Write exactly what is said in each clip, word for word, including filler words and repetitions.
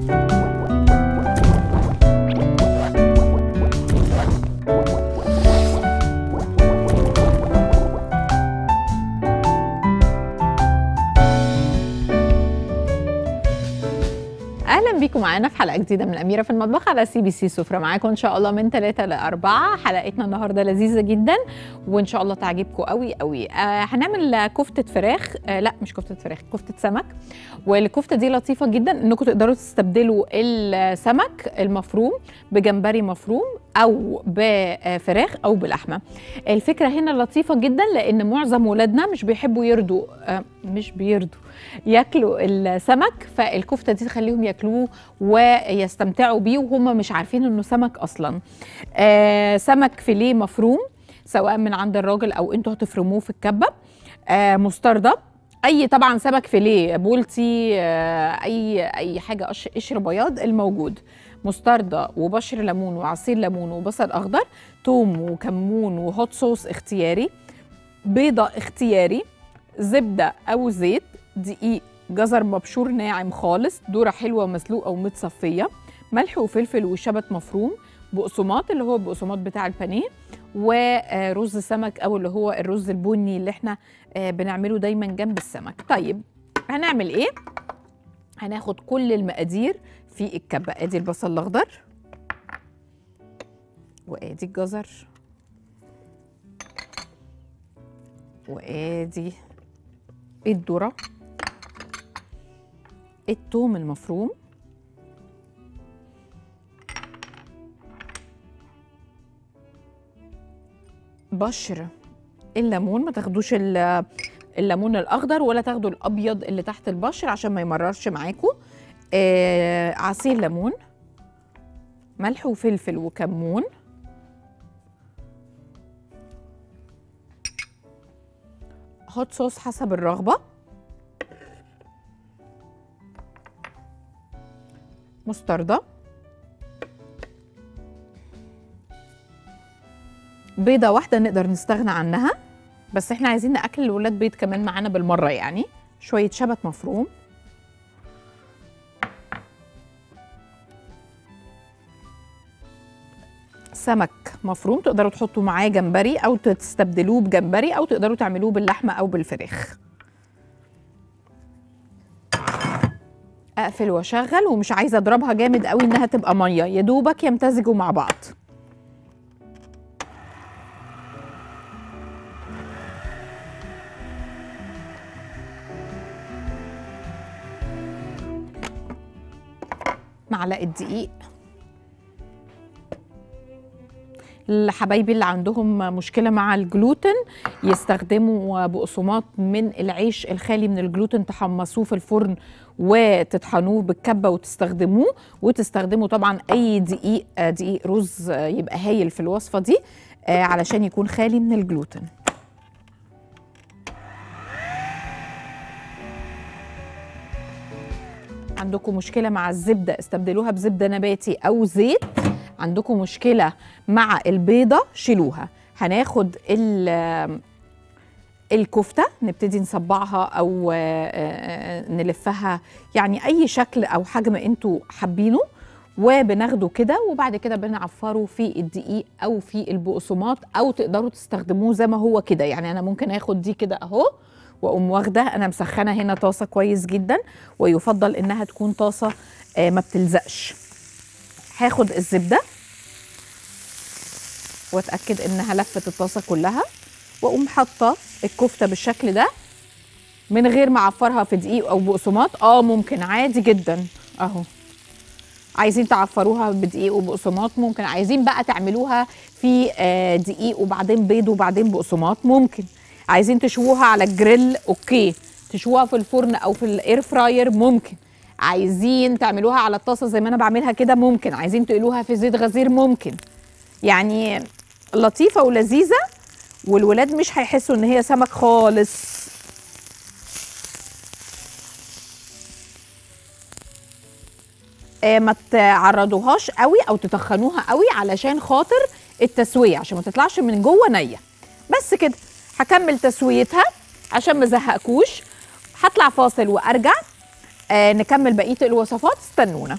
اهلا بيكم معانا في حلقه جديده من اميره في المطبخ على سي بي سي سفره. معاكم ان شاء الله من ثلاثة لأربعة. حلقتنا النهارده لذيذه جدا وان شاء الله تعجبكم قوي قوي. آه هنعمل كفته فراخ، آه لا مش كفته فراخ، كفته سمك. والكفته دي لطيفه جدا انكم تقدروا تستبدلوا السمك المفروم بجمبري مفروم او بفراخ او بلحمه. الفكره هنا لطيفه جدا لان معظم ولادنا مش بيحبوا يردوا آه مش بيردوا ياكلوا السمك، فالكفته دي تخليهم ياكلوه ويستمتعوا بيه وهم مش عارفين انه سمك اصلا. آه سمك فيليه مفروم سواء من عند الراجل او انتوا هتفرموه في الكبه، آه مستردة، اي طبعا سمك فيليه بولتي، آه اي اي حاجه قشر بياض الموجود، مستردة وبشر ليمون وعصير ليمون وبصل اخضر، توم وكمون وهوت صوص اختياري، بيضه اختياري، زبده او زيت، دقيق، جزر مبشور ناعم خالص، ذره حلوه مسلوقه ومتصفيه، ملح وفلفل وشبت مفروم، بقسماط اللي هو البقسماط بتاع البانيه، ورز سمك او اللي هو الرز البني اللي احنا بنعمله دايما جنب السمك. طيب هنعمل ايه؟ هناخد كل المقادير في الكبه، ادي البصل الاخضر وادي الجزر وادي الذره، الثوم المفروم، بشر الليمون، ما تاخدوش الليمون الاخضر ولا تاخدوا الابيض اللي تحت البشر عشان ما يمررش معاكم، آه عصير ليمون، ملح وفلفل وكمون، هوت صوص حسب الرغبه، مستردة، بيضة واحدة نقدر نستغنى عنها بس احنا عايزين نأكل الولاد بيض كمان معانا بالمرة، يعني شوية شبت مفروم، سمك مفروم تقدروا تحطوا معاه جمبري او تستبدلوه بجمبري او تقدروا تعملوه باللحمة او بالفراخ. اقفل واشغل، ومش عايزه اضربها جامد قوي انها تبقى ميه، يا دوبك يمتزجوا مع بعض. معلقه دقيق لحبايبي اللي عندهم مشكله مع الجلوتين يستخدموا بقسماط من العيش الخالي من الجلوتين، تحمصوه في الفرن وتطحنوه بالكبه وتستخدموه، وتستخدموا طبعا اي دقيق دقيق رز يبقى هايل في الوصفه دي علشان يكون خالي من الجلوتين. عندكم مشكله مع الزبده استبدلوها بزبده نباتي او زيت، عندكم مشكله مع البيضه شيلوها. هناخد الكفته نبتدي نصبعها او نلفها، يعني اي شكل او حجم انتوا حابينه، وبناخده كده وبعد كده بنعفره في الدقيق او في البقسماط، او تقدروا تستخدموه زي ما هو كده. يعني انا ممكن اخد دي كده اهو واقوم واخده، انا مسخنه هنا طاسه كويس جدا، ويفضل انها تكون طاسه ما بتلزقش. هاخد الزبده واتاكد انها لفت الطاسه كلها، واقوم حاطه الكفته بالشكل ده من غير ما اعفرها في دقيق او بقسماط. اه ممكن عادي جدا اهو، عايزين تعفروها بدقيق وبقسماط ممكن، عايزين بقى تعملوها في دقيق وبعدين بيض وبعدين بقسماط ممكن، عايزين تشووها على الجريل اوكي، تشووها في الفرن او في الاير فراير ممكن، عايزين تعملوها على الطاسه زي ما انا بعملها كده ممكن، عايزين تقلوها في زيت غزير ممكن. يعني لطيفه ولذيذه والولاد مش هيحسوا ان هي سمك خالص. آه ما تعرضوهاش قوي او تتخنوها قوي علشان خاطر التسويه، عشان ما تطلعش من جوه نيه. بس كده هكمل تسويتها عشان ما ازهقكوش، هطلع فاصل وارجع آه نكمل بقية الوصفات، استنونا.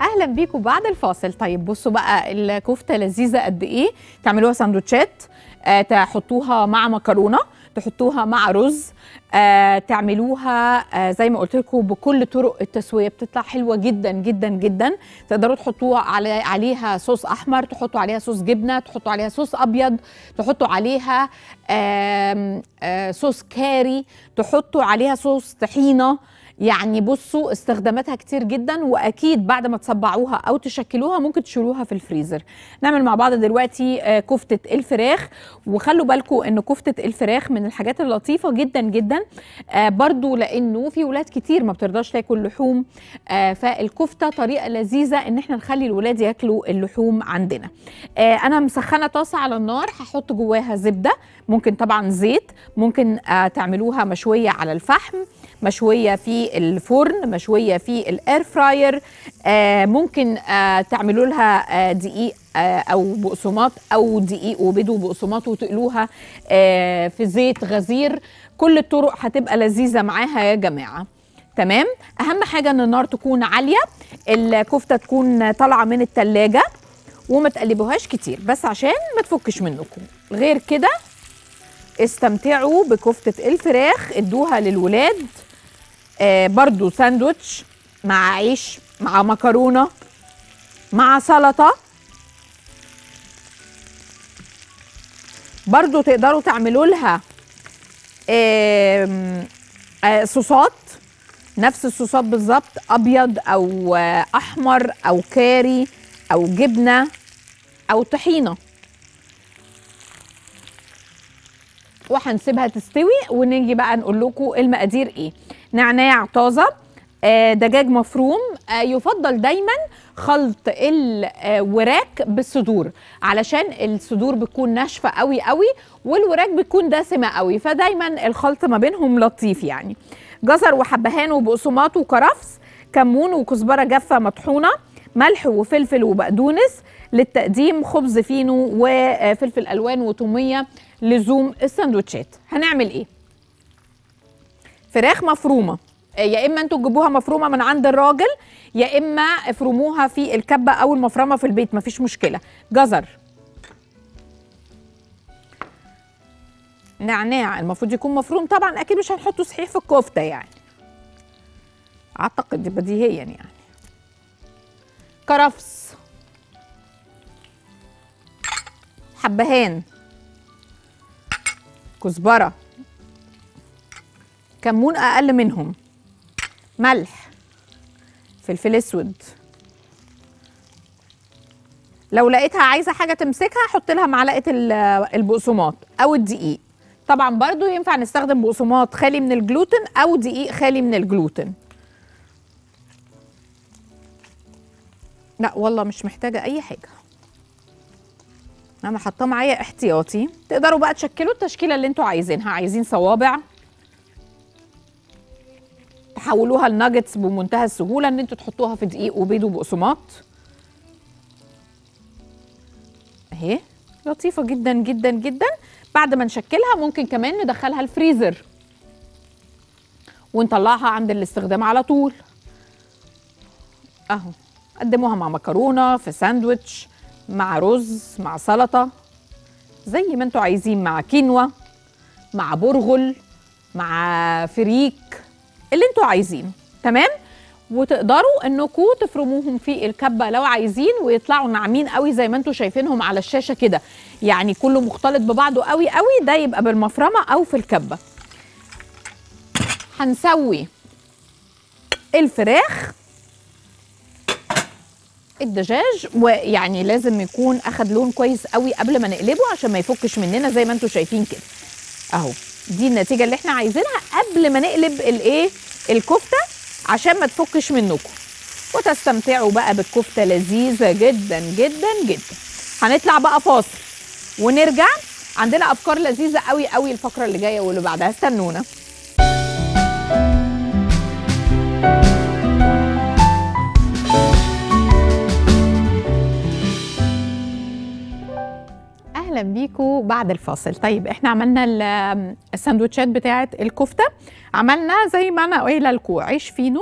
اهلا بيكم بعد الفاصل. طيب بصوا بقى الكفته لذيذه قد ايه، تعملوها سندوتشات، آه تحطوها مع مكرونه، تحطوها مع رز، آه تعملوها آه زي ما قلت لكم بكل طرق التسويه، بتطلع حلوه جدا جدا جدا. تقدروا تحطوها علي عليها صوص احمر، تحطوا عليها صوص جبنه، تحطوا عليها صوص ابيض، تحطوا عليها آه آه صوص كاري، تحطوا عليها صوص طحينه. يعني بصوا استخداماتها كتير جدا، واكيد بعد ما تصبعوها او تشكلوها ممكن تشيلوها في الفريزر. نعمل مع بعض دلوقتي كفتة الفراخ، وخلوا بالكم ان كفتة الفراخ من الحاجات اللطيفة جدا جدا برضو، لانه في ولاد كتير ما بترضاش تاكل لحوم، فالكفتة طريقة لذيذة ان احنا نخلي الولاد ياكلوا اللحوم عندنا. انا مسخنة طاسة على النار، هحط جواها زبدة، ممكن طبعا زيت، ممكن تعملوها مشوية على الفحم، مشوية في الفرن، مشوية في الاير فراير، آه ممكن آه تعملوا لها آه دقيق آه او بقسماط، او دقيق وبيض وبقسماط وتقلوها آه في زيت غزير. كل الطرق هتبقى لذيذة معاها يا جماعة، تمام؟ اهم حاجة ان النار تكون عالية، الكفتة تكون طالعة من التلاجة، وما تقلبوهاش كتير بس عشان ما تفكش منكم. غير كده استمتعوا بكفتة الفراخ، ادوها للولاد، آه برضو ساندوتش مع عيش، مع مكرونة، مع سلطة. برضو تقدروا تعملوا لها آه آه صوصات، نفس الصوصات بالظبط، أبيض أو آه أحمر أو كاري أو جبنة أو طحينة. وهنسيبها تستوي، ونيجي بقى نقول لكم المقادير ايه. نعناع طازه، آه دجاج مفروم، آه يفضل دايما خلط الوراك بالصدور، علشان الصدور بتكون ناشفه قوي قوي والوراك بتكون دسمه قوي، فدايما الخلط ما بينهم لطيف يعني. جزر وحبهان وبقسماط وكرفس، كمون وكزبره جافه مطحونه، ملح وفلفل وبقدونس. للتقديم خبز فينو وفلفل الوان وطوميه لزوم السندوتشات. هنعمل ايه؟ فراخ مفرومه، يا اما انتوا تجيبوها مفرومه من عند الراجل، يا اما افرموها في الكبه او المفرمه في البيت، مفيش مشكله. جزر، نعناع المفروض يكون مفروم طبعا، اكيد مش هنحطه صحيح في الكفته يعني، اعتقد بديهيا يعني. كرفس، حبهان، كزبرة، كمون أقل منهم، ملح، فلفل أسود. لو لقيتها عايزة حاجة تمسكها حط لها معلقة البقسماط أو الدقيق، طبعا برضو ينفع نستخدم بقسماط خالي من الجلوتين أو دقيق خالي من الجلوتين. لا والله مش محتاجة أي حاجة، أنا حاطاه معايا احتياطي. تقدروا بقى تشكلوا التشكيلة اللي انتوا عايزينها، عايزين صوابع تحولوها لناجتس بمنتهى السهولة، ان انتوا تحطوها في دقيق وبيض وبقسماط. أهي لطيفة جدا جدا جدا. بعد ما نشكلها ممكن كمان ندخلها الفريزر ونطلعها عند الاستخدام على طول. أهو قدموها مع مكرونة، في ساندويتش، مع رز، مع سلطة، زي ما انتوا عايزين، مع كينوا، مع برغل، مع فريك، اللي انتوا عايزينه، تمام؟ وتقدروا انكم تفرموهم في الكبة لو عايزين، ويطلعوا ناعمين قوي زي ما انتوا شايفينهم على الشاشة كده، يعني كله مختلط ببعضه قوي قوي. ده يبقى بالمفرمة او في الكبة. هنسوي الفراخ، الدجاج، ويعني لازم يكون اخد لون كويس قوي قبل ما نقلبه عشان ما يفكش مننا زي ما انتوا شايفين كده اهو. دي النتيجه اللي احنا عايزينها قبل ما نقلب الايه الكفته، عشان ما تفكش منكم وتستمتعوا بقى بالكفته لذيذه جدا جدا جدا. هنطلع بقى فاصل ونرجع، عندنا افكار لذيذه قوي قوي الفقره اللي جايه واللي بعدها، استنونا. اهلا بيكوا بعد الفاصل. طيب احنا عملنا السندوتشات بتاعه الكفته، عملنا زي ما انا قايله لكم عيش فينو،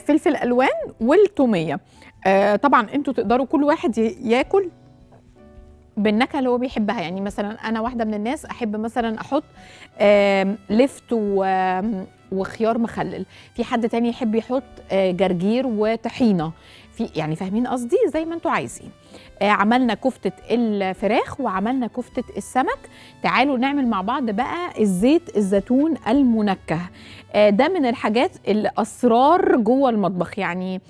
فلفل الوان، والتوميه. طبعا انتوا تقدروا كل واحد ياكل بالنكهه اللي هو بيحبها، يعني مثلا انا واحده من الناس احب مثلا احط لفت وخيار مخلل، في حد تاني يحب يحط جرجير وطحينه، في يعني فاهمين قصدي، زي ما انتوا عايزين. عملنا كفتة الفراخ وعملنا كفتة السمك. تعالوا نعمل مع بعض بقى الزيت الزيتون المنكه. ده من الحاجات الأسرار جوه المطبخ، يعني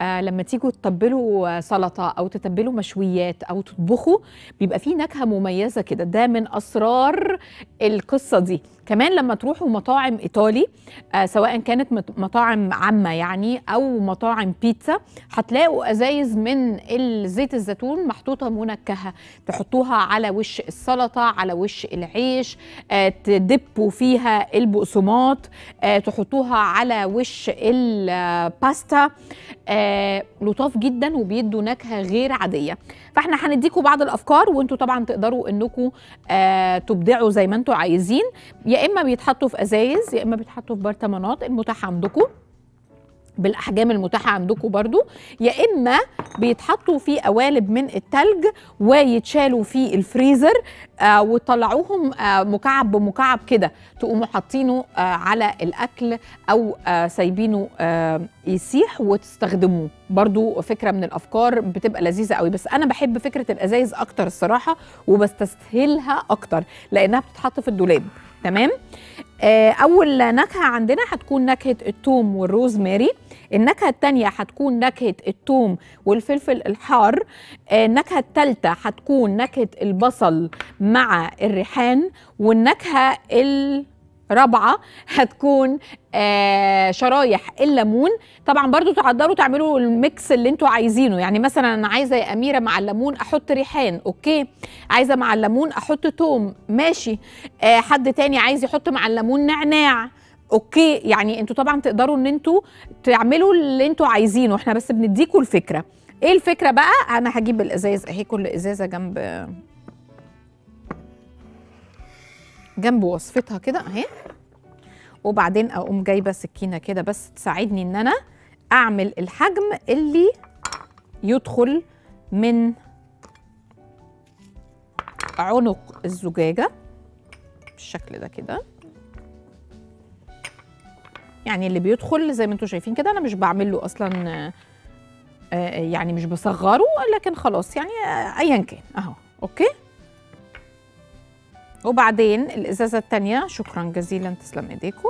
لما تيجوا تتبلوا سلطة أو تتبلوا مشويات أو تطبخوا بيبقى فيه نكهة مميزة كده، ده من أسرار القصة دي. كمان لما تروحوا مطاعم إيطالي سواء كانت مطاعم عامة يعني أو مطاعم بيتزا، هتلاقوا أزايز من زيت الزيتون محطوطة منكهة، تحطوها على وش السلطة، على وش العيش، تدبوا فيها البقسماط، تحطوها على وش الباستا، لطاف جدا وبيدوا نكهة غير عادية. فاحنا هنديكم بعض الأفكار وانتوا طبعا تقدروا انكم تبدعوا زي ما انتوا عايزين، يا اما بيتحطوا في ازايز يا اما بيتحطوا في برطمانات المتاحه عندكم بالاحجام المتاحه عندكم برضو، يا اما بيتحطوا في قوالب من التلج ويتشالوا في الفريزر آه وتطلعوهم آه مكعب بمكعب كده، تقوموا حاطينه آه على الاكل او آه سايبينه آه يسيح وتستخدموه. برضو فكره من الافكار بتبقى لذيذه قوي، بس انا بحب فكره الازايز اكتر الصراحه وبستسهلها اكتر لانها بتتحط في الدولاب. تمام. اول نكهه عندنا هتكون نكهه الثوم والروزماري، النكهه الثانيه هتكون نكهه الثوم والفلفل الحار، النكهه الثالثه هتكون نكهه البصل مع الريحان، والنكهه الرابعه هتكون آه شرايح الليمون. طبعا برضو تقدروا تعملوا الميكس اللي انتوا عايزينه، يعني مثلا انا عايزه يا اميره مع الليمون احط ريحان، اوكي، عايزه مع الليمون احط توم، ماشي، آه حد تاني عايز يحط مع الليمون نعناع، اوكي، يعني انتوا طبعا تقدروا ان انتوا تعملوا اللي انتوا عايزينه، احنا بس بنديكوا الفكره. ايه الفكره بقى؟ انا هجيب الازايز اهي، كل ازازه جنب جنب وصفتها كده اهي، وبعدين اقوم جايبه سكينه كده بس تساعدني ان انا اعمل الحجم اللي يدخل من عنق الزجاجه بالشكل ده كده، يعني اللي بيدخل زي ما انتم شايفين كده، انا مش بعمل له اصلا يعني مش بصغره، لكن خلاص يعني ايا كان اهو، اوكي. وبعدين الازازه الثانيه، شكرا جزيلا تسلم ايديكم،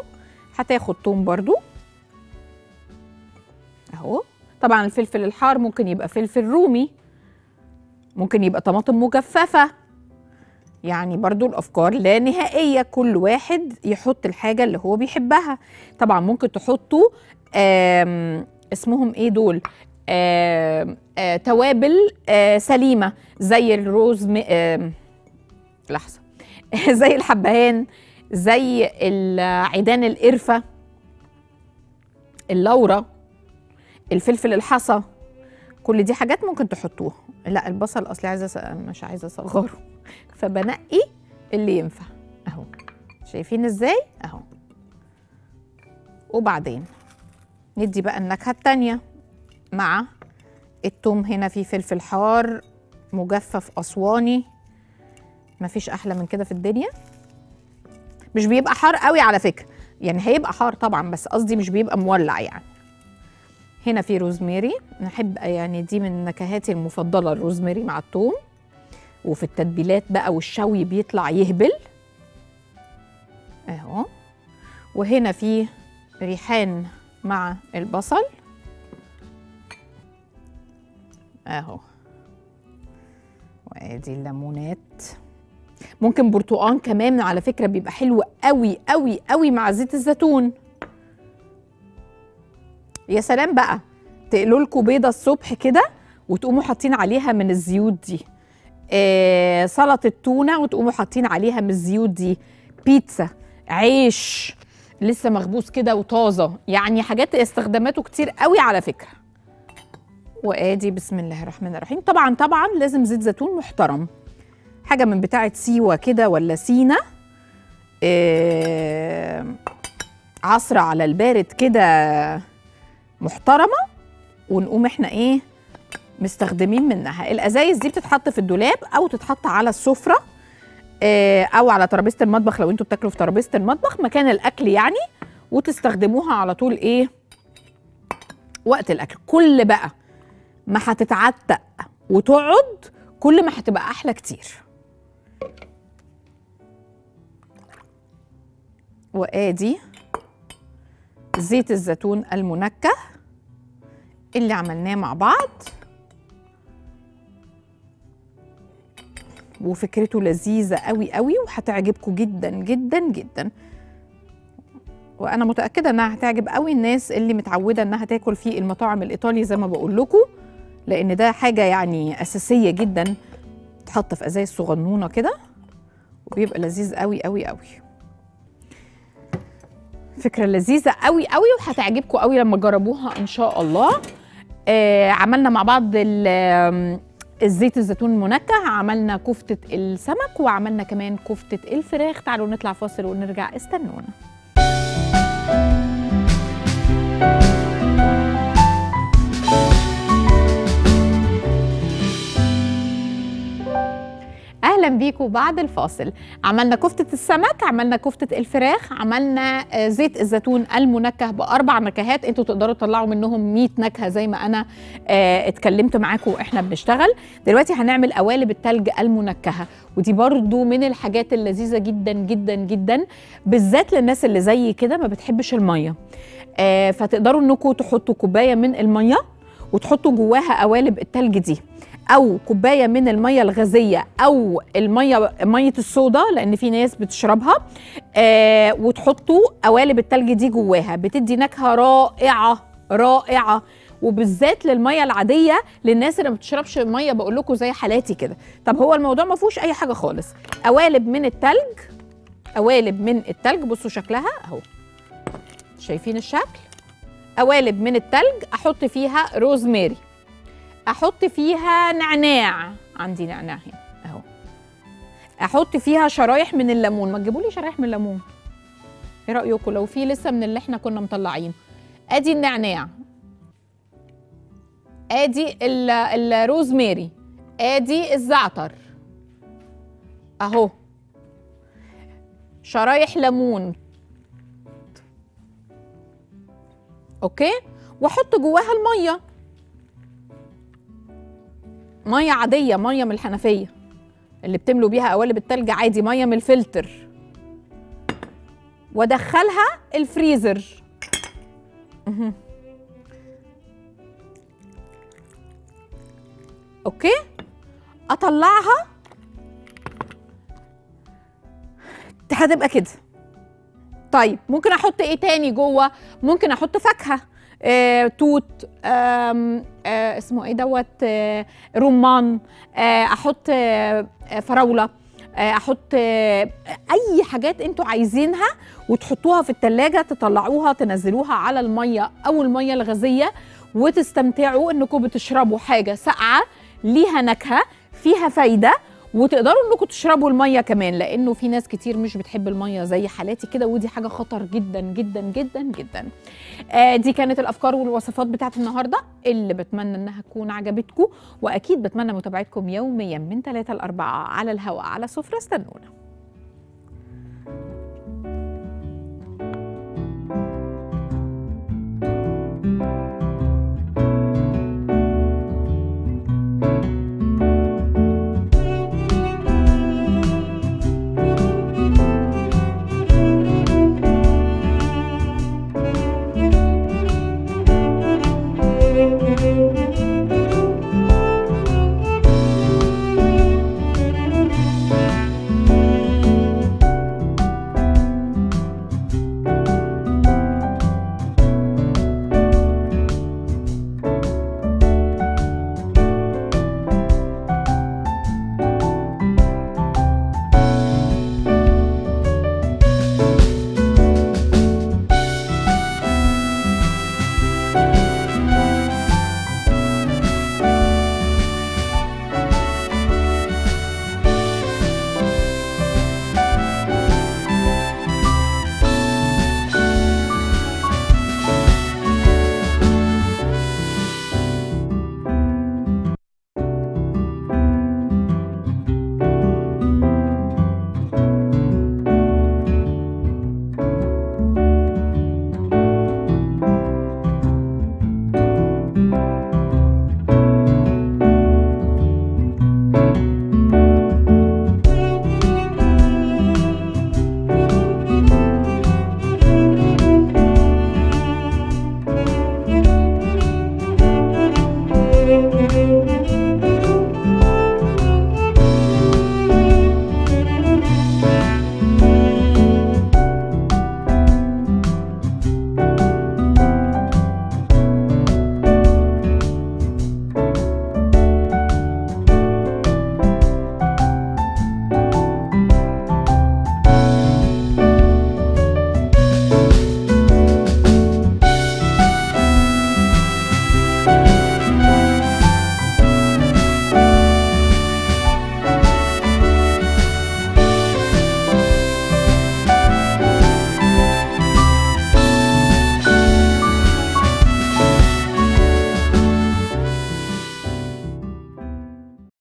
هتاخد توم برضو اهو. طبعا الفلفل الحار ممكن يبقى فلفل رومي، ممكن يبقى طماطم مجففه، يعني برضو الافكار لا نهائيه، كل واحد يحط الحاجه اللي هو بيحبها. طبعا ممكن تحطوا اسمهم ايه دول، آم آم توابل آم سليمه زي الروز لحظه زي الحبهان، زي عيدان القرفه، اللورة، الفلفل الحصى، كل دي حاجات ممكن تحطوها. لا البصل اصلي عايزه مش عايزه اصغره، فبنقي اللي ينفع اهو، شايفين ازاي اهو. وبعدين ندي بقى النكهه التانيه مع التوم، هنا في فلفل حار مجفف اسواني، مفيش احلى من كده في الدنيا. مش بيبقى حار قوي على فكره، يعني هيبقى حار طبعا بس قصدي مش بيبقى مولع يعني. هنا في روزماري، نحب يعني دي من نكهاتي المفضله الروزماري مع الثوم، وفي التتبيلات بقى والشوي بيطلع يهبل اهو. وهنا في ريحان مع البصل اهو، وادي الليمونات، ممكن برتقان كمان على فكره، بيبقى حلو قوي قوي قوي مع زيت الزيتون. يا سلام بقى تقلوا لكم بيضه الصبح كده وتقوموا حاطين عليها من الزيوت دي، آه سلطه تونه وتقوموا حاطين عليها من الزيوت دي، بيتزا، عيش لسه مخبوز كده وطازه، يعني حاجات استخداماته كتير قوي على فكره. وادي بسم الله الرحمن الرحيم. طبعا طبعا لازم زيت زيتون محترم، حاجه من بتاعه سيوه كده ولا سينا، إيه عصر على البارد كده محترمه، ونقوم احنا ايه مستخدمين منها. الازايز دي بتتحط في الدولاب او تتحط على السفره إيه او على ترابيزه المطبخ لو انتوا بتاكلوا في ترابيزه المطبخ مكان الاكل يعني، وتستخدموها على طول ايه وقت الاكل. كل بقى ما هتتعتق وتقعد كل ما هتبقى احلى كتير. وادي زيت الزيتون المنكه اللي عملناه مع بعض، وفكرته لذيذه قوي قوي وهتعجبكم جدا جدا جدا، وانا متاكده انها هتعجب قوي الناس اللي متعوده انها تاكل في المطاعم الايطالي زي ما بقول لكم، لان ده حاجه يعني اساسيه جدا، تحط في ازايز صغنونه كده وبيبقى لذيذ قوي قوي قوي. فكره لذيذه قوي قوي وهتعجبكم قوي لما تجربوها ان شاء الله. آه عملنا مع بعض الزيت الزيتون المنكه، عملنا كفته السمك، وعملنا كمان كفته الفراخ. تعالوا نطلع فاصل ونرجع، استنونا. اهلا بيكم بعد الفاصل. عملنا كفتة السمك، عملنا كفتة الفراخ، عملنا زيت الزيتون المنكه باربع نكهات، انتوا تقدروا تطلعوا منهم مية نكهه زي ما انا اه اتكلمت معاكم واحنا بنشتغل. دلوقتي هنعمل قوالب التلج المنكهه، ودي برضو من الحاجات اللذيذه جدا جدا جدا، بالذات للناس اللي زي كده ما بتحبش الميه. اه فتقدروا انكم تحطوا كوبايه من الميه وتحطوا جواها قوالب التلج دي، او كوبايه من الميه الغازيه او الميه ميه الصودا لان في ناس بتشربها، آه وتحطوا قوالب التلج دي جواها، بتدي نكهه رائعه رائعه، وبالذات للميه العاديه للناس اللي ما بتشربش ميه بقول لكم زي حالاتي كده. طب هو الموضوع ما فيهوش اي حاجه خالص، قوالب من التلج، قوالب من التلج، بصوا شكلها اهو، شايفين الشكل؟ قوالب من التلج احط فيها روزماري، احط فيها نعناع، عندي نعناع هنا اهو، احط فيها شرايح من الليمون. ما تجيبوا لي شرايح من الليمون، ايه رايكم لو في لسه من اللي احنا كنا مطلعينه؟ ادي النعناع، ادي الروزماري، ادي الزعتر اهو، شرايح ليمون، اوكي، واحط جواها الميه، ميه عاديه، ميه من الحنفيه اللي بتملوا بيها قوالب التلج عادي، ميه من الفلتر، وادخلها الفريزر. اوكي، اطلعها هتبقى كده. طيب ممكن احط ايه تاني جوه؟ ممكن احط فاكهه، آه، توت، آه، آه، اسمه ايه دوت، آه، رمان، آه، احط آه، فراوله، آه، احط آه، اي حاجات انتوا عايزينها، وتحطوها في التلاجة، تطلعوها تنزلوها على الميه او الميه الغازيه، وتستمتعوا انكم بتشربوا حاجه ساقعه ليها نكهه فيها فايده، وتقدروا انكم تشربوا الميه كمان، لانه في ناس كتير مش بتحب الميه زي حالاتي كده، ودي حاجه خطر جدا جدا جدا جدا. آه دي كانت الافكار والوصفات بتاعت النهارده اللي بتمنى انها تكون عجبتكم، واكيد بتمنى متابعتكم يوميا من ثلاثة لأربعة على الهواء على سفرة. استنونا.